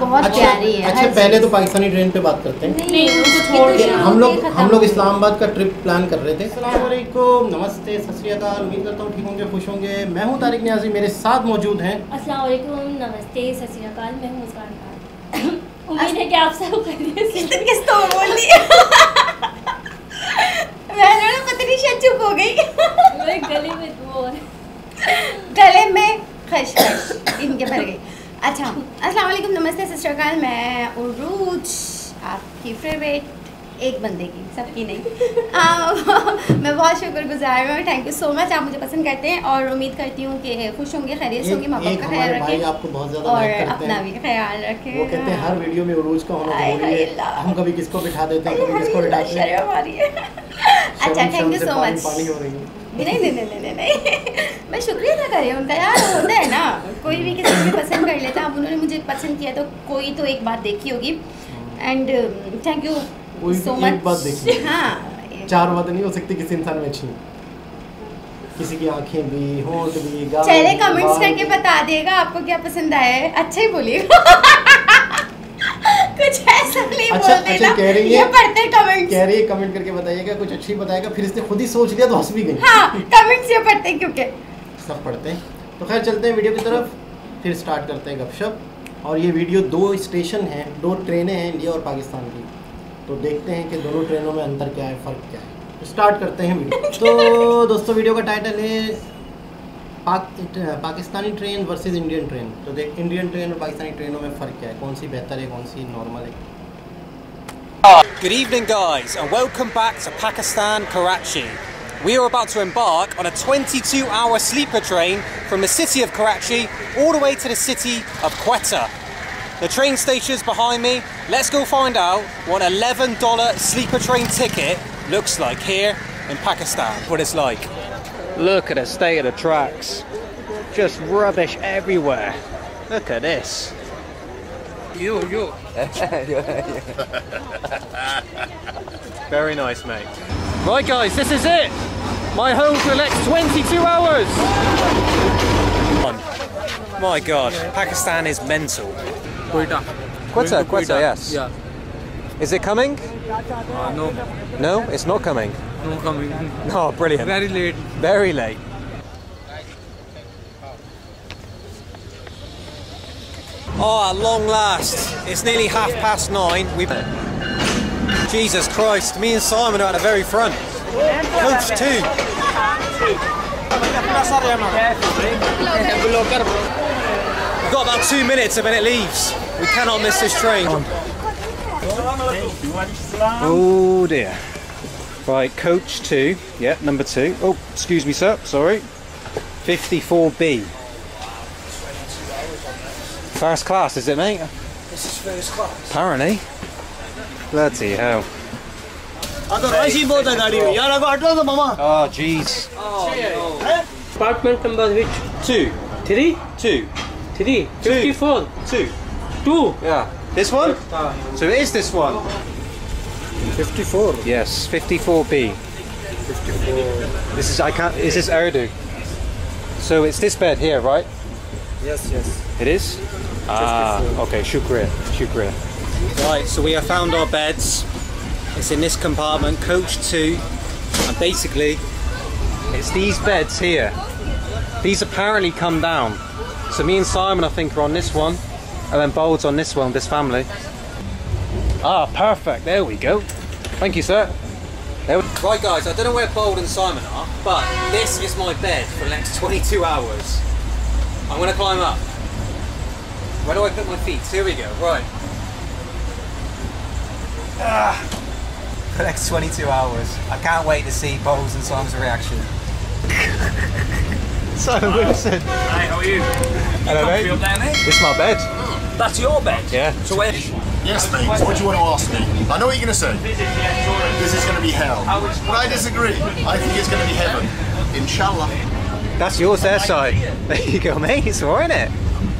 बहुत प्यारी है। अच्छा पहले तो पाकिस्तानी ट्रेन पे बात करते हैं। नहीं हम लोग इस्लामाबाद का ट्रिप प्लान कर रहे थे। अस्सलाम वालेकुम, नमस्ते, सत श्री अकाल, उम्मीद करता हूँ ठीक होंगे, खुश होंगे। मैं हूँ तारिक नियाजी, मेरे साथ मौजूद हैं। अस्सलाम वालेकुम, नमस्ते, सत श्री अकाल, मैं हूँ उस्मान खान। उम्मीद है कि आप सब खैरियत से होंगे। मैं पता नहीं शायद चुप हो गई। गले में खशखश इनके भर गई। अच्छा अस्सलाम वालेकुम, नमस्ते, सिस्टर काल, मैं उरूज, आपकी फेवरेट, एक बंदे की, सबकी नहीं। मैं बहुत शुक्रगुजार हूँ, थैंक यू सो मच, आप मुझे पसंद करते हैं और उम्मीद करती हूँ कि खुश होंगे, खैरियत से होंगे, माँ बाप का ख्याल रखें और अपना भी ख्याल रखें। वो कहते हैं हर वीडियो में उरूज का होना जरूरी है, हम कभी किसको बिठा देते हैं, कभी किसको बिठा देते हैं। अच्छा थैंक यू सो मच। नहीं मैं शुक्रिया अदा कर रही हूँ उनका। यार होता है ना, कोई भी किसी को पसंद कर लेता, अब उन्होंने मुझे पसंद किया तो कोई तो एक बात देखी होगी। And thank you so much. हाँ, चार बातें नहीं हो सकती किसी इंसान में अच्छी, किसी की आंखें भी, होंठ भी, गाल। चले कमेंट्स करके बता देगा आपको क्या पसंद आया है। अच्छा ही बोलिएगा। कुछ ऐसा नहीं बोल देना। कह रही है पढ़ते कमेंट्स, कह रही है कमेंट करके बताइएगा, कुछ अच्छी बताएगा। फिर इसने खुद ही सोच लिया तो हंस भी गई। हाँ, कमेंट्स ये पढ़ते हैं क्योंकि सब पढ़ते हैं। तो खैर चलते हैं वीडियो की तरफ, फिर स्टार्ट करते हैं गपशप। और ये वीडियो दो स्टेशन हैं, दो ट्रेनें हैं, इंडिया और पाकिस्तान की, तो देखते हैं कि दोनों ट्रेनों में अंतर क्या है, फ़र्क क्या है। स्टार्ट करते हैं वीडियो। तो दोस्तों वीडियो का टाइटल है Pakistani train versus Indian train. तो देख इंडियन ट्रेन और पाकिस्तानी ट्रेनों में फ़र्क क्या है, कौन सी बेहतर है, कौन सी नॉर्मल है। Good evening guys and welcome back to Pakistan, Karachi. We are about to embark on a 22-hour sleeper train from the city of Karachi all the way to the city of Quetta. The train station's behind me. Let's go find out what an $11 sleeper train ticket looks like here in Pakistan. What it's like. Look at the state of the tracks, just rubbish everywhere. Look at this. You. Very nice, mate. Right, guys, this is it. My home for the next 22 hours. My God, Pakistan is mental. Quetta, yes. Yeah. Is it coming? No. No, it's not coming. No coming. Oh, brilliant. Very late. Very late. Oh, at long last. It's nearly 9:30. Jesus Christ, me and Simon are at the very front. Coach 2. We've got about 2 minutes and then it leaves. We cannot miss this train. Oh dear. Right, coach 2, yeah, number 2. Oh, excuse me sir, sorry. 54B. First class, is it mate? This is first class. Apparently. Bloody hell. Oh jeez. Oh, apartment number which? 2. 3? 2. 3. 54. 2. 2? Yeah. This one? So it is this one. 54. Yes, 54B. 54. This is I can't. Is this Urdu? So it's this bed here, right? Yes, yes. It is. Ah, okay. Shukriya. Right. So we have found our beds. It's in this compartment, coach 2, and basically, it's these beds here. These apparently come down. So me and Simon, I think, are on this one, and then Bold's on this one. This family. Ah, perfect. There we go. Thank you, sir. Right, guys, I don't know where Bold and Simon are, but this is my bed for the next 22 hours. I'm going to climb up. Where do I put my feet? Here we go. Right. For the next 22 hours. I can't wait to see Bold's and Simon's reaction. Simon Wilson. Hi, how are you? Hello, mate. It's my bed. That's your bed? Yeah. So where... Yes, mate. What do you want to ask me? I know what you're going to say. This is going to be hell. But I disagree. I think it's going to be heaven. Inshallah. That's yours, their side. There you go, mate. It's all right, isn't it?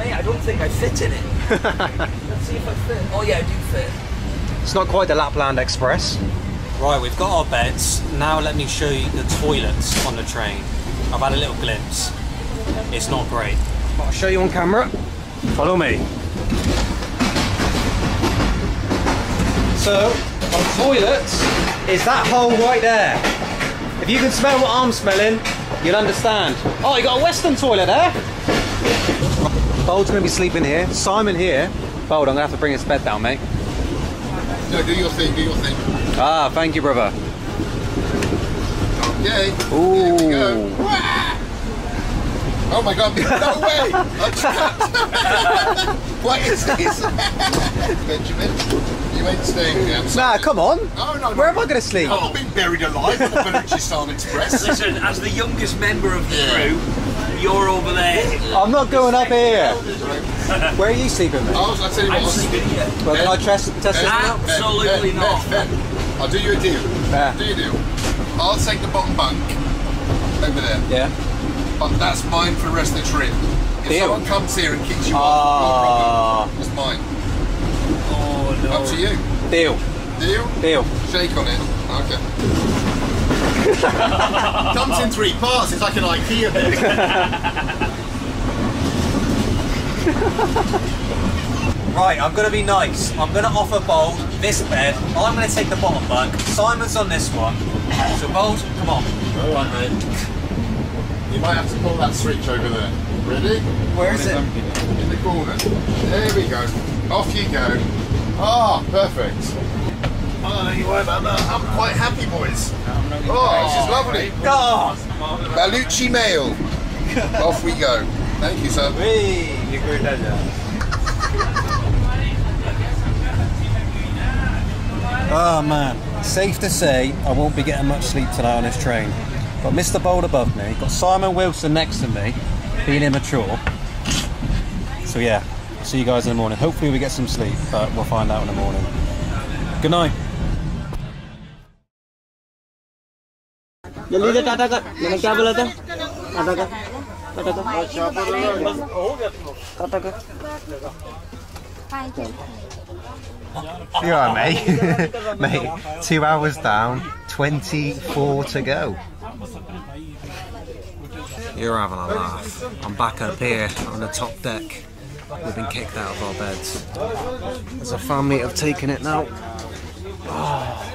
Mate, I don't think I fit in it. Let's see if I fit. Oh, yeah, I do fit. It's not quite the Lapland Express. Right, we've got our beds. Now let me show you the toilets on the train. I've had a little glimpse. It's not great. I'll show you on camera. Follow me. So, on toilets, it's that hole right there. If you can smell what I'm smelling, you'll understand. Oh, you got a Western toilet there. Bold's going to be sleeping here. Simon here. Bold, I'm going to have to bring his bed down, mate. No, do your thing, do your thing. Ah, thank you, brother. Okay, ooh. Here we go. Oh my God, no way! I'm trapped! What is this? Benjamin, you ain't staying here. Nah, come on! Oh, no, where am I going to sleep? I've not been buried alive on the Baluchi Express. Listen, as the youngest member of the crew, you're over there. I'm not going up here. Where are you sleeping, mate? I'll tell you what, I'm sleeping here. Well, can I test this out? Absolutely not. Ben, I'll do you a deal. I'll do you a deal. I'll take the bottom bunk over there. Yeah. But that's mine for the rest of the trip. If someone comes here and kicks you off, no problem. It's mine. Oh, no. Up to you. Deal. Deal? Deal. Shake on it. Okay. Comes in three parts, it's like an IKEA bed. Right, I'm going to be nice. I'm going to offer Bold this bed. I'm going to take the bottom bunk. Simon's on this one. So Bold, come on. All right, mate. You might have to pull that switch over there. Ready? Where is it? In the corner. There we go. Off you go. Ah, perfect. Oh, don't you worry about that. I'm quite happy, boys. Oh, this is lovely. Oh. Baluchi mail. Off we go. Thank you, sir. Hey, you're good, oh, man. Safe to say, I won't be getting much sleep tonight on this train. Got Mr. Bold above me, got Simon Wilson next to me, being immature. So yeah, see you guys in the morning. Hopefully we get some sleep, but we'll find out in the morning. Good night. You all right, mate? Mate, 2 hours down, 24 to go. You're having a laugh. I'm back up here on the top deck. We've been kicked out of our beds. As a family have taken it now. Oh.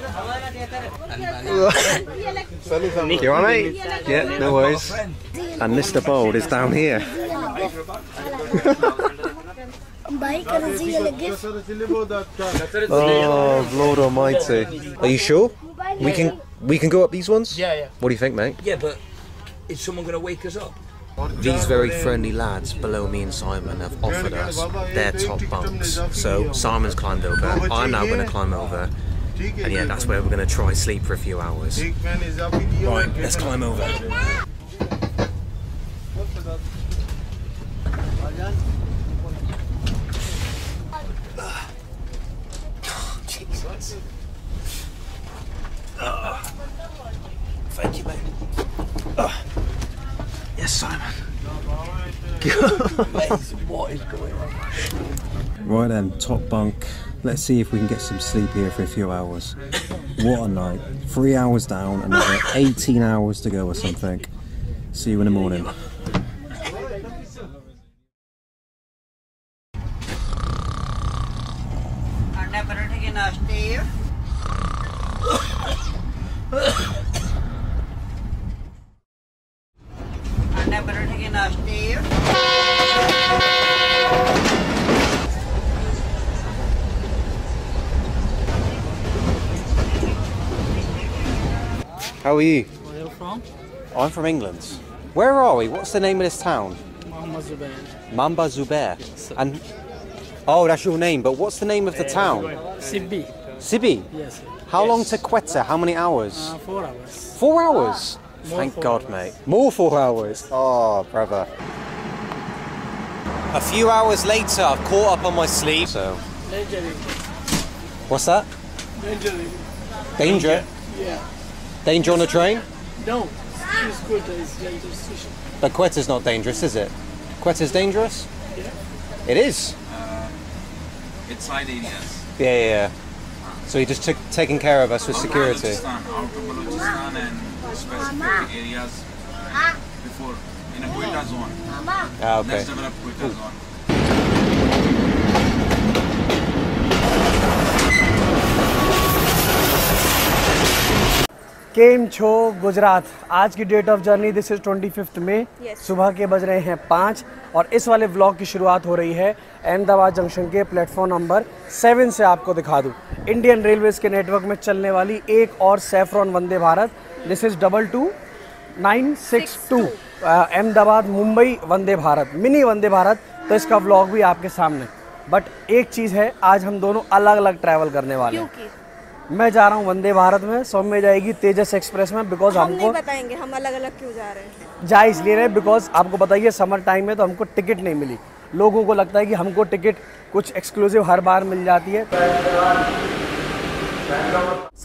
You all right, mate? Yeah, no worries. And Mr. Bold is down here. Oh, Lord Almighty. Are you sure? We can go up these ones? Yeah, yeah. What do you think, mate? Yeah, but is someone going to wake us up? These very friendly lads below me and Simon have offered us their top bunks. So Simon's climbed over, I'm now going to climb over. And yeah, that's where we're going to try sleep for a few hours. Right, let's climb over. Oh, Jesus. Thank you, mate. Yes, Simon. What is going on? Right then, top bunk. Let's see if we can get some sleep here for a few hours. What a night. 3 hours down, another 18 hours to go or something. See you in the morning. How are you? Where are you from? I'm from England. Where are we? What's the name of this town? Mamba Zubay. Mamba Zubay. Yes, and oh, that's your name. But what's the name of the town? Sibbi. Sibbi. Yes. Sir. How long to Quetta? How many hours? 4 hours. 4 hours. Thank God, mate. More 4 hours. Oh, brother. A few hours later, I've caught up on my sleep. So. Danger. What's that? Danger. Danger. Yeah. Danger on the train? No, it's Quetta is dangerous station. But Quetta's not dangerous, is it? Quetta's dangerous? Yeah. It is? It's hiding, yes. Yeah, yeah, yeah. So he just took taking care of us with security. Out to Baluchistan and specific areas before, in a Quetta zone. Ah, okay. Let's develop Quetta zone. केम छो गुजरात। आज की date of journey this is 25 May. सुबह के बज रहे हैं 5 और इस वाले व्लॉग की शुरुआत हो रही है अहमदाबाद जंक्शन के प्लेटफॉर्म नंबर 7 से। आपको दिखा दूँ, इंडियन रेलवेज के नेटवर्क में चलने वाली एक और saffron Vande Bharat, this is 22962 Ahmedabad Mumbai Vande Bharat, mini Vande Bharat. तो इसका व्लॉग भी आपके सामने। बट एक चीज़ है, आज हम दोनों अलग अलग ट्रैवल करने वाले हैं। मैं जा रहा हूँ वंदे भारत में, सौम्य जाएगी तेजस एक्सप्रेस में। बिकॉज हमको बताएंगे हम अलग अलग क्यों जा रहे हैं। जा इसलिए रहे बिकॉज आपको बताइए समर टाइम में तो हमको टिकट नहीं मिली। लोगों को लगता है कि हमको टिकट कुछ एक्सक्लूसिव हर बार मिल जाती है।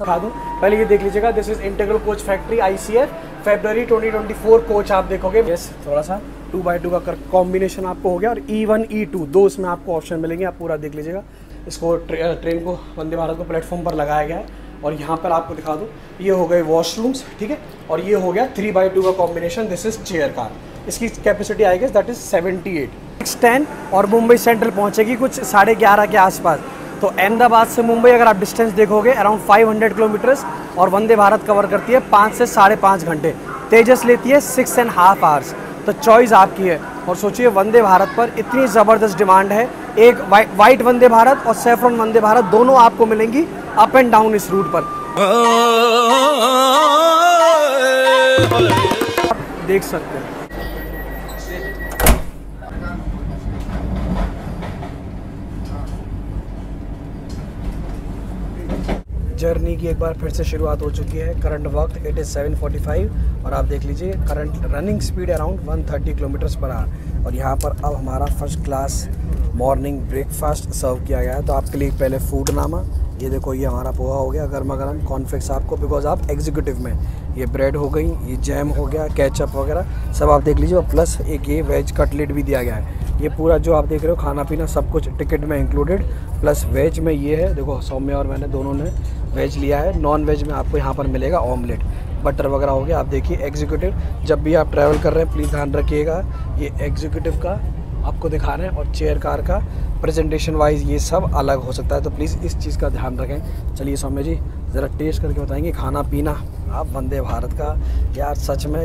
पहले ये देख लीजिएगा, this is integral coach factory ICF February 2024 coach आप देखोगे। यस, थोड़ा सा 2x2 का कॉम्बिनेशन आपको हो गया और E1 E2 दो इसमें आपको ऑप्शन मिलेंगे। आप पूरा देख लीजिएगा। इसको ट्रेन को वंदे भारत को प्लेटफॉर्म पर लगाया गया है। और यहाँ पर आपको दिखा दूँ, ये हो गए वॉशरूम्स, ठीक है। और ये हो गया 3x2 का combination, this is chair car. इसकी कैपेसिटी आएगी दैट इज 78 और मुंबई सेंट्रल पहुँचेगी कुछ 11:30 के आसपास। तो अहमदाबाद से मुंबई अगर आप डिस्टेंस देखोगे अराउंड 500 किलोमीटर्स और वंदे भारत कवर करती है 5 से 5.5 घंटे। तेजस लेती है 6.5 आवर्स। तो चॉइस आपकी है। और सोचिए वंदे भारत पर इतनी ज़बरदस्त डिमांड है। एक वाइट वंदे भारत और सैफ्रॉन वंदे भारत दोनों आपको मिलेंगी अप एंड डाउन इस रूट पर। आप देख सकते हैं जर्नी की एक बार फिर से शुरुआत हो चुकी है। करंट वक्त इट इज़ 7:45 और आप देख लीजिए current running speed around 130 kilometres per hour. और यहाँ पर अब हमारा first class morning breakfast serve किया गया है। तो आपके लिए पहले फूड नामा, ये देखो ये हमारा पोहा हो गया गर्मा गर्म, कॉर्नफ्लेक्स आपको बिकॉज आप एग्जीक्यूटिव में। ये ब्रेड हो गई, ये जैम हो गया, कैचअप वगैरह सब आप देख लीजिए। और प्लस एक ये वेज कटलेट भी दिया गया है। ये पूरा जो आप देख रहे हो खाना पीना सब कुछ टिकट में इंक्लूडेड। प्लस वेज में ये है, देखो सौम्य और मैंने दोनों ने वेज लिया है। नॉन वेज में आपको यहाँ पर मिलेगा ऑमलेट, बटर वगैरह हो गया। आप देखिए एग्जीक्यूटिव, जब भी आप ट्रैवल कर रहे हैं प्लीज़ ध्यान रखिएगा। ये एग्जीक्यूटिव का आपको दिखा रहे हैं और चेयर कार का प्रेजेंटेशन वाइज ये सब अलग हो सकता है। तो प्लीज़ इस चीज़ का ध्यान रखें। चलिए सौम्य जी ज़रा टेस्ट करके बताएंगे खाना पीना आप वंदे भारत का। यार सच में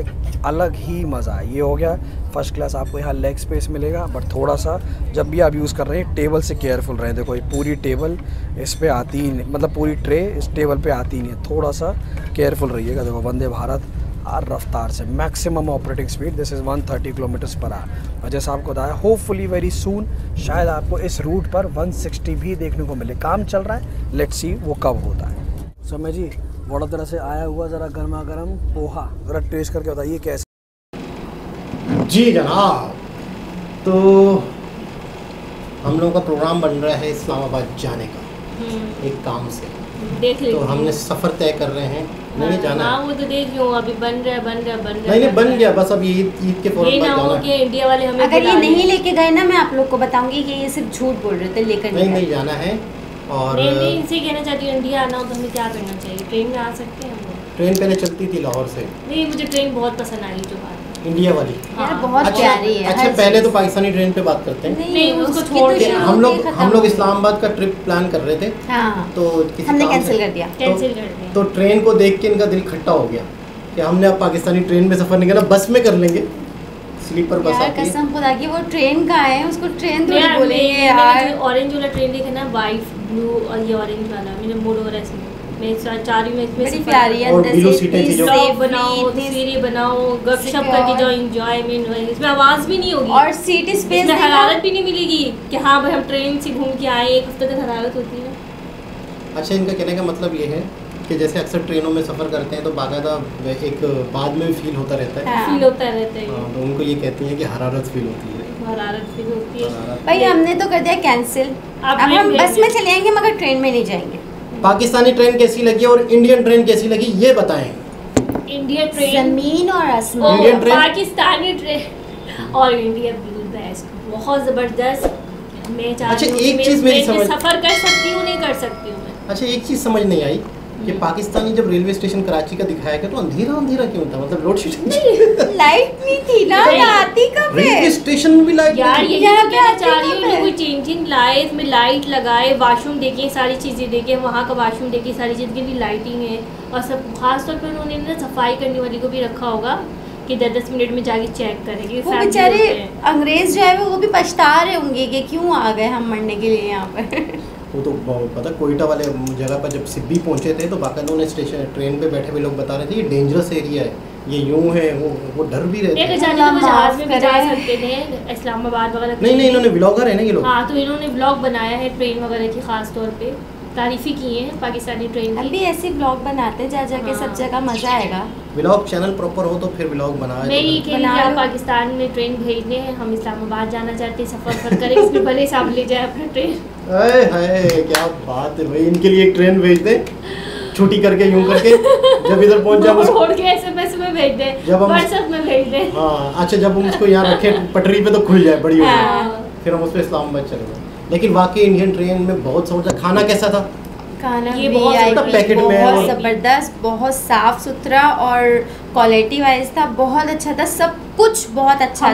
अलग ही मज़ा। ये हो गया फर्स्ट क्लास, आपको यहाँ लेग स्पेस मिलेगा। बट थोड़ा सा जब भी आप यूज़ कर रहे हैं टेबल से केयरफुल रहें। देखो ये पूरी टेबल इस पे आती ही नहीं, मतलब पूरी ट्रे इस टेबल पे आती नहीं है। थोड़ा सा केयरफुल रहिएगा। देखो वंदे भारत और रफ्तार से maximum operating speed this is 130 kilometres per hour. और जैसा आपको बताया होपफुली वेरी सून शायद आपको इस रूट पर 160 भी देखने को मिले। काम चल रहा है, लेट्स सी वो कब होता है। समय जी वडोदरा से आया हुआ ज़रा गर्मा गर्म पोहा ज़रा टेस्ट करके बताइए कैसे। जी जनाब, तो हम लोगों का प्रोग्राम बन रहा है इस्लामाबाद जाने का एक काम से। देख लीजिए तो हमने सफ़र तय कर रहे हैं। नहीं जाना वो तो देख लो अभी बन रहा नहीं बन गया। बस अब ईद के फौरन बाद जाना है। इंडिया वाले हमें अगर ये नहीं लेके गए ना, मैं आप लोग को बताऊंगी कि ये सिर्फ झूठ बोल रहे थे। लेकर नहीं जाना है। और नहीं इनसे कहना चाहती हूँ इंडिया आना हो तो हमें क्या करना चाहिए? ट्रेन में आ सकते हैं हम लोग। ट्रेन पहले चलती थी लाहौर से। नहीं मुझे ट्रेन बहुत पसंद आई जो बात इंडिया वाली बहुत प्यारी है। अच्छा पहले तो पाकिस्तानी ट्रेन पे बात करते हैं। नहीं उसको छोड़ के हम लोग इस्लामाबाद का ट्रिप प्लान कर रहे थे तो हमने कैंसिल कर दिया। तो ट्रेन को देख के इनका दिल खट्टा हो गया कि हमने अब पाकिस्तानी ट्रेन में सफ़र नहीं करना, बस में कर लेंगे। स्लीपर बस यार कसम खुदा की वो ट्रेन का है, उसको ट्रेन थोड़ी बोलेंगे यार। ऑरेंज वाला ट्रेन देखा ना, वाइट ब्लू और ये ऑरेंज वाला, मेरा मूड हो रहा है इसमें। मैं चारी में इसमें बड़ी प्यारी है। अंदर से ब्लॉग बनाओ, सीरी बनाओ, गपशप करके जाओ, एंजॉयमेंट होगी। इसमें आवाज़ भी नहीं होगी और सीट स्पेस में हरारत भी नहीं मिलेगी कि हाँ भाई हम ट्रेन से घूम के आए। एक हफ्ते तक हरारत होती है। अच्छा इनका कहने का मतलब ये है कि जैसे अक्सर ट्रेनों में सफ़र करते हैं तो बाकायदा एक बाद में फील होता रहता है। फील होता रहता है। तो उनको ये कहती हैं कि हरारत फील होती है। हरारत फील होती है भाई। हमने तो कर दिया कैंसिल। अब हम बस में चले जाएंगे मगर ट्रेन में नहीं जाएंगे। पाकिस्तानी ट्रेन कैसी लगी और इंडियन ट्रेन कैसी लगी ये बताएं। इंडियन ट्रेन जमीन और आसमान, इंडियन ट्रेन पाकिस्तानी ट्रेन और इंडिया बहुत ज़बरदस्त। मैं चाहती हूँ सफ़र कर सकती हूँ नहीं कर सकती हूँ। अच्छा एक चीज़ समझ नहीं आई कि पाकिस्तानी जब रेलवे स्टेशन कराची का दिखाया गया तो अंधेरा अंधेरा क्यों था? मतलब रोड स्टेशन लाइट नहीं थी ना, रात कब रेलवे स्टेशन में भी लाइट? यार यही कर्मचारियों ने कोई चेंजिंग लाइट में लाइट लगाए, वॉशरूम देखे, सारी चीजें देखे, वहाँ का वॉशरूम देखे, सारी चीज की लाइटिंग है और सब। खासतौर पर उन्होंने ना सफाई करने वाली को भी रखा होगा कि 10-10 मिनट में जाके चेक करेंगे। वो बेचारे अंग्रेज जो है वो भी पछता रहे होंगे कि क्यों आ गए हम मरने के लिए यहाँ पर। वो तो पता कोयटा वाले जगह पर जब सिब्बी पहुँचे थे तो बाकायदा उन्हें स्टेशन ट्रेन पे बैठे हुए लोग बता रहे थे ये डेंजरस एरिया है, ये यूँ है, वो डर भी रहते हैं। जहाज में जा सकते थे इस्लामाबाद वगैरह। नहीं नहीं, इन्होंने ब्लॉगर है ना ये लोग। हाँ, तो इन्होंने ब्लॉग बनाया है ट्रेन वगैरह की, खासतौर पर तारीफी की है पाकिस्तानी ट्रेन की। अभी ऐसे ब्लॉग बनाते हैं जा जाके सब जगह मजा आएगा। ब्लॉग चैनल प्रॉपर हो तो फिर ब्लॉग बनाए। मैं ये कह रही हूँ पाकिस्तान में ट्रेन भेजने हैं, हम इस्लामाबाद जाना चाहते हैं, सफर करें, इसमें भले साहब ले जाए अपना ट्रेन। अरे हाय क्या बात है भाई, इनके लिए एक ट्रेन भेज दे छुट्टी करके यूँ करके, जब इधर पहुँच जाए छोड़ के एसएमएस में भेज दे, व्हाट्सएप में भेज दे। हाँ अच्छा, जब हम उसको यहाँ रखें पटरी पे तो खुल जाए, बड़ी हो जाए, फिर हम उस पर इस्लामाबाद चले जाए। लेकिन वाकई इंडियन ट्रेन में बहुत समझ। खाना कैसा था? खाना ये बहुत पैकेट में बहुत ज़बरदस्त, बहुत साफ़ सुथरा और क्वालिटी वाइज था, बहुत अच्छा था, सब कुछ बहुत अच्छा था।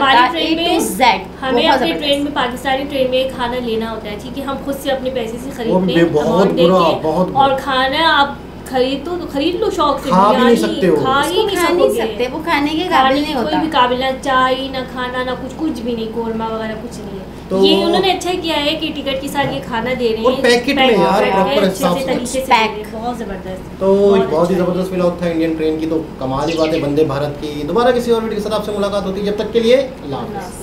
हमें अपनी ट्रेन में पाकिस्तानी ट्रेन में खाना लेना होता है, ठीक है, हम खुद से अपने पैसे से खरीदते हैं और खाना आप खरीद लो शौक से, खा भी नहीं सकते हो, खा नहीं सकते वो खाने के काबिल नहीं होता, कोई भी काबिल ना चाय ना खाना ना कुछ भी नहीं, कोरमा वगैरह कुछ नहीं है। तो ये उन्होंने अच्छा किया है कि टिकट के साथ ये खाना दे रहे हैं पैकेट में यार, बहुत जबरदस्त। तो बहुत ही जबरदस्त व्लॉग था इंडियन ट्रेन की, तो कमाल की बात है। वंदे भारत की दोबारा किसी और वीडियो के साथ आपसे मुलाकात होती है, जब तक के लिए अल्लाह हाफिज़।